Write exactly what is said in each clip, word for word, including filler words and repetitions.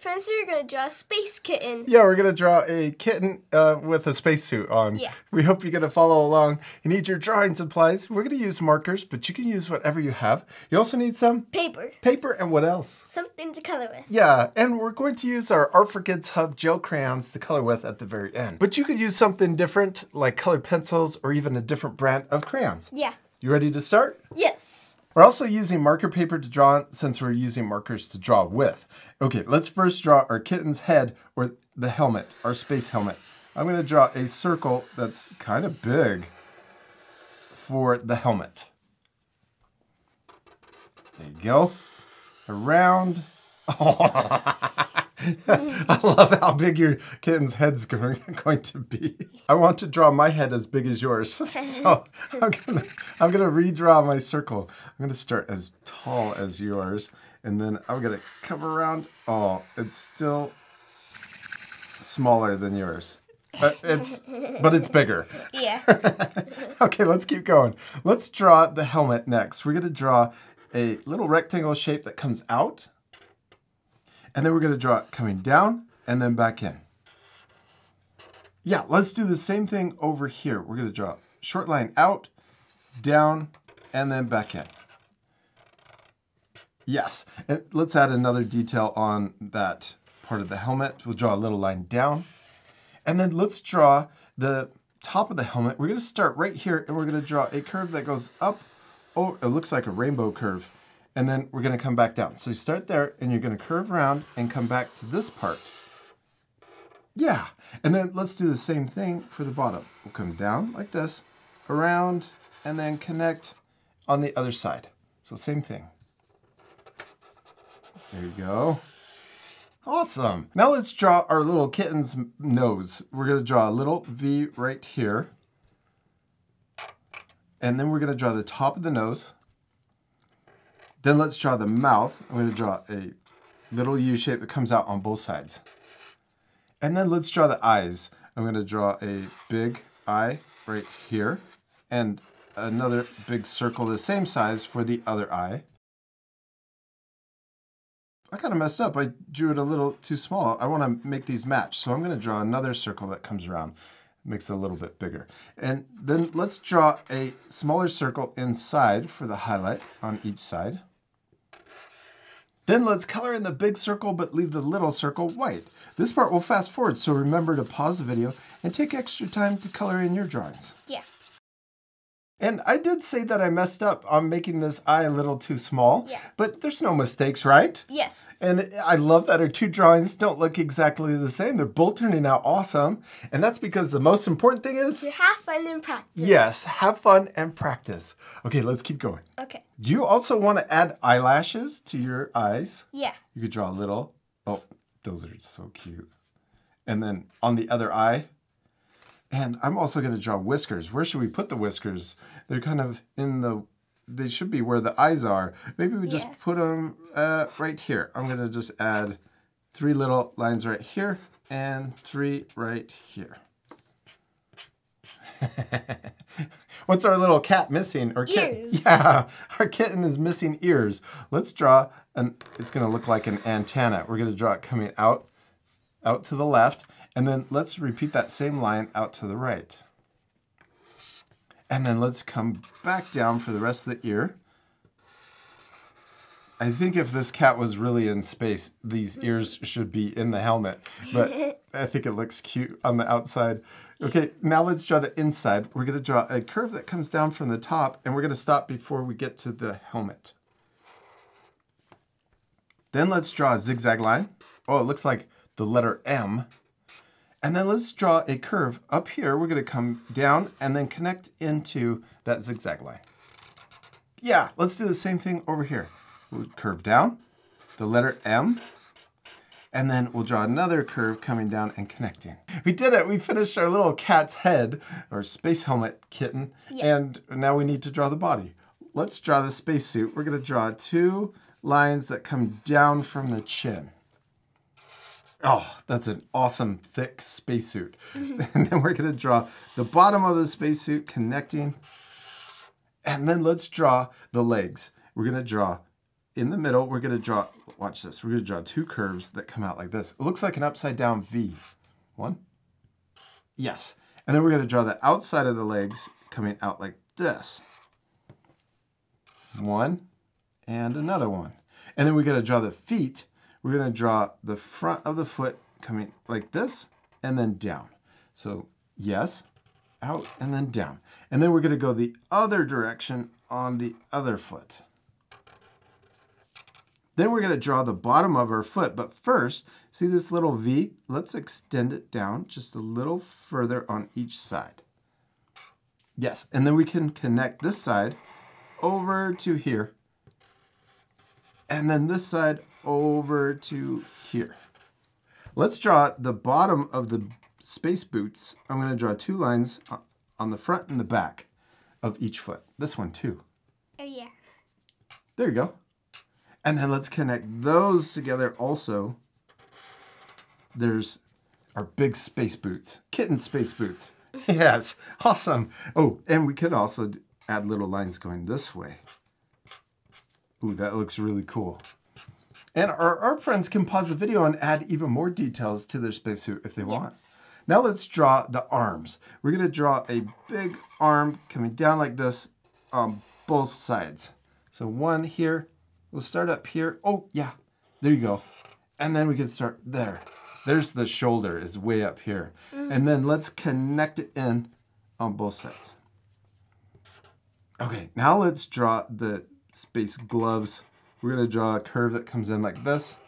friends here are going to draw a space kitten. Yeah, we're going to draw a kitten uh, with a spacesuit on. Yeah. We hope you're going to follow along and need your drawing supplies. We're going to use markers, but you can use whatever you have. You also need some? Paper. Paper and what else? Something to color with. Yeah, and we're going to use our Art for Kids Hub gel crayons to color with at the very end. But you could use something different, like colored pencils or even a different brand of crayons. Yeah. You ready to start? Yes. We're also using marker paper to draw since we're using markers to draw with. Okay, let's first draw our kitten's head or the helmet, our space helmet. I'm going to draw a circle that's kind of big for the helmet. There you go. Around. Oh. I love how big your kitten's head's going, going to be. I want to draw my head as big as yours, so I'm gonna, I'm gonna redraw my circle. I'm gonna start as tall as yours, and then I'm gonna come around. Oh, it's still smaller than yours. Uh, it's, but it's bigger. Yeah. Okay, let's keep going. Let's draw the helmet next. We're gonna draw a little rectangle shape that comes out. And then we're going to draw it coming down and then back in. Yeah, let's do the same thing over here. We're going to draw short line out, down, and then back in. Yes, and let's add another detail on that part of the helmet. We'll draw a little line down. And then let's draw the top of the helmet. We're going to start right here, and we're going to draw a curve that goes up. Oh, it looks like a rainbow curve. And then we're going to come back down. So you start there and you're going to curve around and come back to this part. Yeah. And then let's do the same thing for the bottom. We'll come down like this, around, and then connect on the other side. So same thing. There you go. Awesome. Now let's draw our little kitten's nose. We're going to draw a little V right here. And then we're going to draw the top of the nose. Then let's draw the mouth. I'm going to draw a little U shape that comes out on both sides. And then let's draw the eyes. I'm going to draw a big eye right here and another big circle the same size for the other eye. I kind of messed up. I drew it a little too small. I want to make these match. So I'm going to draw another circle that comes around, makes it a little bit bigger. And then let's draw a smaller circle inside for the highlight on each side. Then let's color in the big circle, but leave the little circle white. This part will fast forward, so remember to pause the video and take extra time to color in your drawings. Yeah. And I did say that I messed up on making this eye a little too small. Yeah. But there's no mistakes, right? Yes. And I love that our two drawings don't look exactly the same. They're both turning out awesome. And that's because the most important thing is... to have fun and practice. Yes, have fun and practice. Okay, let's keep going. Okay. Do you also want to add eyelashes to your eyes? Yeah. You could draw a little. Oh, those are so cute. And then on the other eye... And I'm also going to draw whiskers. Where should we put the whiskers? They're kind of in the, they should be where the eyes are. Maybe we yeah. just put them uh, right here. I'm going to just add three little lines right here and three right here. What's our little cat missing? Our ears. Kit yeah, our kitten is missing ears. Let's draw, an, it's going to look like an antenna. We're going to draw it coming out, out to the left. And then let's repeat that same line out to the right. And then let's come back down for the rest of the ear. I think if this cat was really in space, these ears should be in the helmet. But I think it looks cute on the outside. Okay, now let's draw the inside. We're going to draw a curve that comes down from the top, and we're going to stop before we get to the helmet. Then let's draw a zigzag line. Oh, it looks like the letter M. And then let's draw a curve up here. We're going to come down and then connect into that zigzag line. Yeah, let's do the same thing over here. We'll curve down, the letter M, and then we'll draw another curve coming down and connecting. We did it. We finished our little cat's head, or space helmet kitten, yeah. And now we need to draw the body. Let's draw the spacesuit. We're going to draw two lines that come down from the chin. Oh, that's an awesome thick spacesuit. Mm-hmm. And then we're going to draw the bottom of the spacesuit connecting. And then let's draw the legs. We're going to draw in the middle, we're going to draw watch this, we're gonna draw two curves that come out like this. It looks like an upside down V. One, yes. And then we're gonna draw the outside of the legs coming out like this. One, and another one. And then we gotta draw the feet. We're gonna draw the front of the foot coming like this, and then down. So yes, out, and then down. And then we're gonna go the other direction on the other foot. Then we're gonna draw the bottom of our foot, but first, see this little V? Let's extend it down just a little further on each side. Yes, and then we can connect this side over to here, and then this side over to here. Let's draw the bottom of the space boots. I'm gonna draw two lines on the front and the back of each foot. This one too. Oh yeah. There you go. And then let's connect those together also. There's our big space boots, kitten space boots. Yes, awesome. Oh, and we could also add little lines going this way. Ooh, that looks really cool. And our art friends can pause the video and add even more details to their spacesuit if they yes. want. Now let's draw the arms. We're gonna draw a big arm coming down like this on both sides. So one here. We'll start up here. Oh, yeah, there you go. And then we can start there. There's the shoulder is way up here. Mm. And then let's connect it in on both sides. Okay, now let's draw the space gloves. We're gonna draw a curve that comes in like this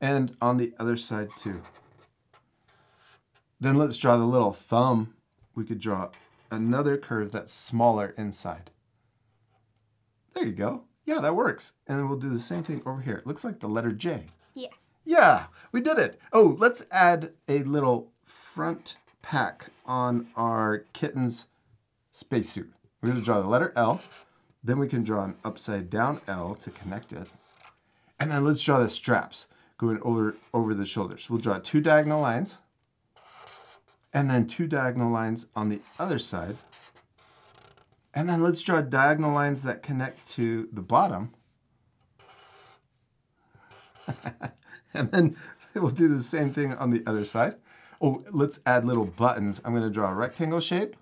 and on the other side too. Then let's draw the little thumb. We could draw another curve that's smaller inside. There you go. Yeah, that works. And then we'll do the same thing over here. It looks like the letter J. Yeah. Yeah, we did it. Oh, let's add a little front pack on our kitten's spacesuit. We're going to draw the letter L. Then we can draw an upside down L to connect it. And then let's draw the straps going over, over the shoulders. We'll draw two diagonal lines. And then two diagonal lines on the other side. And then let's draw diagonal lines that connect to the bottom. And then we'll do the same thing on the other side. Oh, let's add little buttons. I'm going to draw a rectangle shape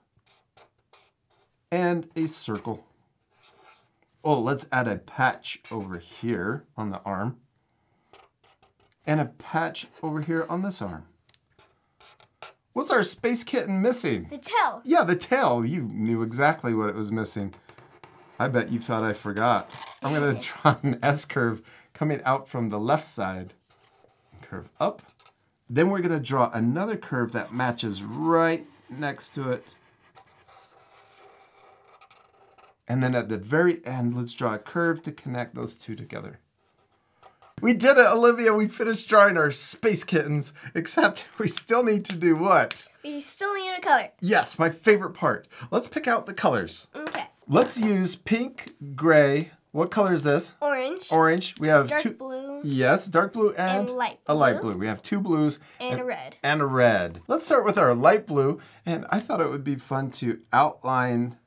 and a circle. Oh, let's add a patch over here on the arm and a patch over here on this arm. What's our space kitten missing? The tail. Yeah, the tail. You knew exactly what it was missing. I bet you thought I forgot. I'm gonna draw an S-curve coming out from the left side. Curve up. Then we're gonna draw another curve that matches right next to it. And then at the very end, let's draw a curve to connect those two together. We did it, Olivia. We finished drawing our space kittens, except we still need to do what? We still need a color. Yes, my favorite part. Let's pick out the colors. Okay. Let's use pink, gray. What color is this? Orange. Orange. We have dark two. Dark blue. Yes, dark blue and, and light blue. A light blue. We have two blues. And, and a red. And a red. Let's start with our light blue. And I thought it would be fun to outline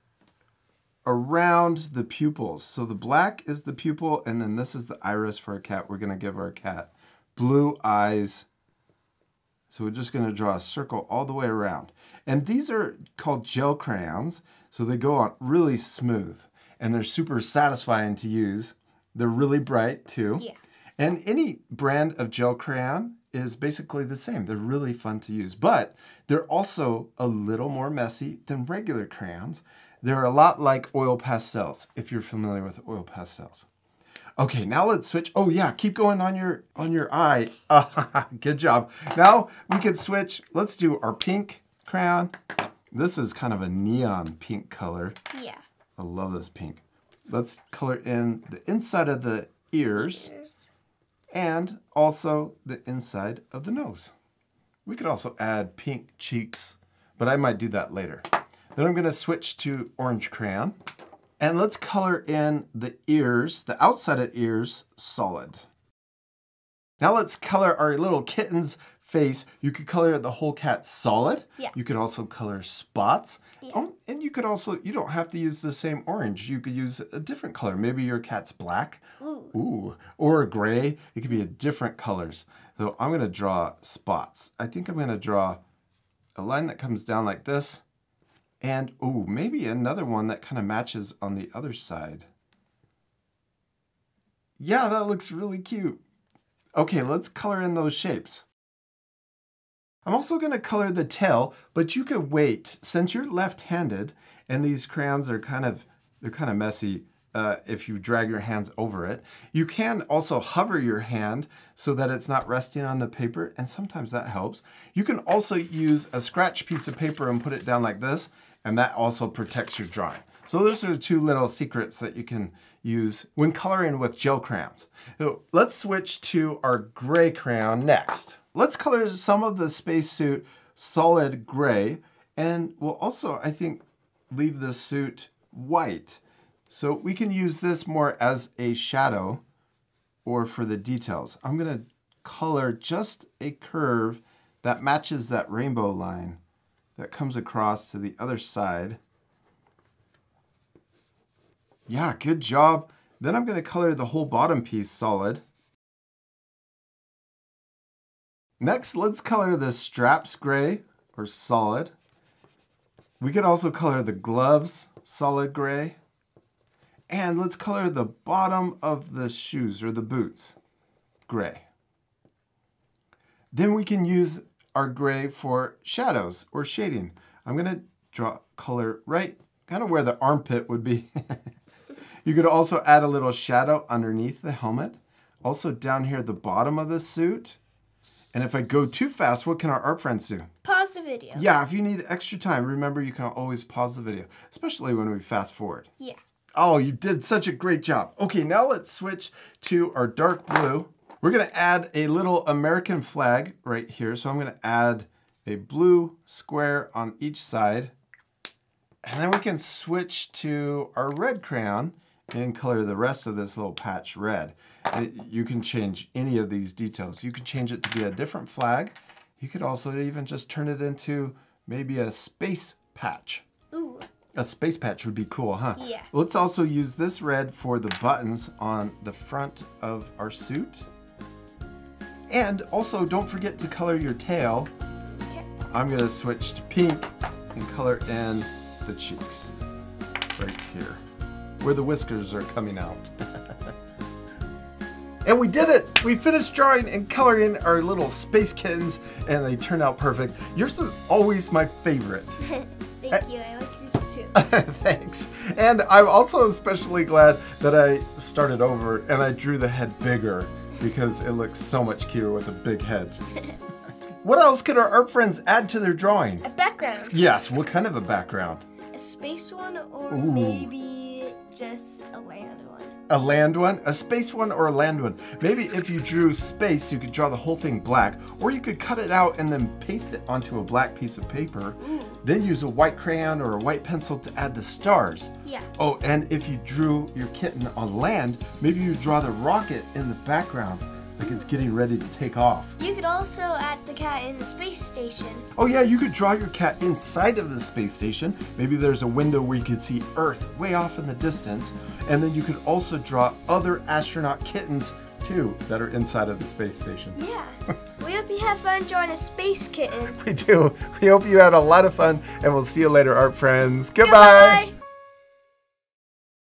around the pupils. So the black is the pupil, and then this is the iris for a cat. We're gonna give our cat blue eyes. So we're just gonna draw a circle all the way around. And these are called gel crayons, so they go on really smooth, and they're super satisfying to use. They're really bright too. Yeah. And any brand of gel crayon is basically the same. They're really fun to use, but they're also a little more messy than regular crayons. They're a lot like oil pastels, if you're familiar with oil pastels. Okay, now let's switch. Oh yeah, keep going on your on your eye. Uh, good job. Now we can switch. Let's do our pink crayon. This is kind of a neon pink color. Yeah. I love this pink. Let's color in the inside of the ears, ears. and also the inside of the nose. We could also add pink cheeks, but I might do that later. Then I'm gonna switch to orange crayon, and let's color in the ears, the outside of the ears, solid. Now let's color our little kitten's face. You could color the whole cat solid. Yeah. You could also color spots. Yeah. Oh, and you could also, you don't have to use the same orange. You could use a different color. Maybe your cat's black. Ooh. Ooh, or gray. It could be a different colors. So I'm gonna draw spots. I think I'm gonna draw a line that comes down like this, and ooh, maybe another one that kind of matches on the other side. Yeah, that looks really cute. Okay, let's color in those shapes. I'm also gonna color the tail, but you could wait. Since you're left-handed and these crayons are kind of, they're kind of messy uh, if you drag your hands over it, you can also hover your hand so that it's not resting on the paper, and sometimes that helps. You can also use a scratch piece of paper and put it down like this, and that also protects your drawing. So those are two little secrets that you can use when coloring with gel crayons. So let's switch to our gray crayon next. Let's color some of the spacesuit solid gray, and we'll also, I think, leave the suit white. So we can use this more as a shadow or for the details. I'm gonna color just a curve that matches that rainbow line that comes across to the other side. Yeah, good job. Then I'm gonna color the whole bottom piece solid. Next, let's color the straps gray or solid. We could also color the gloves solid gray. And let's color the bottom of the shoes or the boots gray. Then we can use our gray for shadows or shading. I'm gonna draw color right kind of where the armpit would be. You could also add a little shadow underneath the helmet. Also down here at the bottom of the suit. And if I go too fast, what can our art friends do? Pause the video. Yeah, if you need extra time, remember you can always pause the video, especially when we fast forward. Yeah. Oh, you did such a great job. Okay, now let's switch to our dark blue. We're gonna add a little American flag right here. So I'm gonna add a blue square on each side. And then we can switch to our red crayon and color the rest of this little patch red. You can change any of these details. You can change it to be a different flag. You could also even just turn it into maybe a space patch. Ooh. A space patch would be cool, huh? Yeah. Let's also use this red for the buttons on the front of our suit. And also don't forget to color your tail. Okay. I'm gonna switch to pink and color in the cheeks right here, where the whiskers are coming out. And we did it! We finished drawing and coloring our little space kittens, and they turned out perfect. Yours is always my favorite. Thank uh, you, I like yours too. Thanks. And I'm also especially glad that I started over and I drew the head bigger because it looks so much cuter with a big head. What else could our art friends add to their drawing? A background. Yes, what kind of a background? A space one, or ooh, maybe just a land one. A land one? A space one or a land one? Maybe if you drew space, you could draw the whole thing black, or you could cut it out and then paste it onto a black piece of paper. Ooh. Then use a white crayon or a white pencil to add the stars. Yeah. Oh, and if you drew your kitten on land, maybe you draw the rocket in the background, like it's getting ready to take off. You could also add the cat in the space station. Oh yeah, you could draw your cat inside of the space station. Maybe there's a window where you could see Earth way off in the distance. And then you could also draw other astronaut kittens too that are inside of the space station. Yeah. We hope you have fun drawing a space kitten. We do. We hope you had a lot of fun, and we'll see you later, art friends. Goodbye. Goodbye.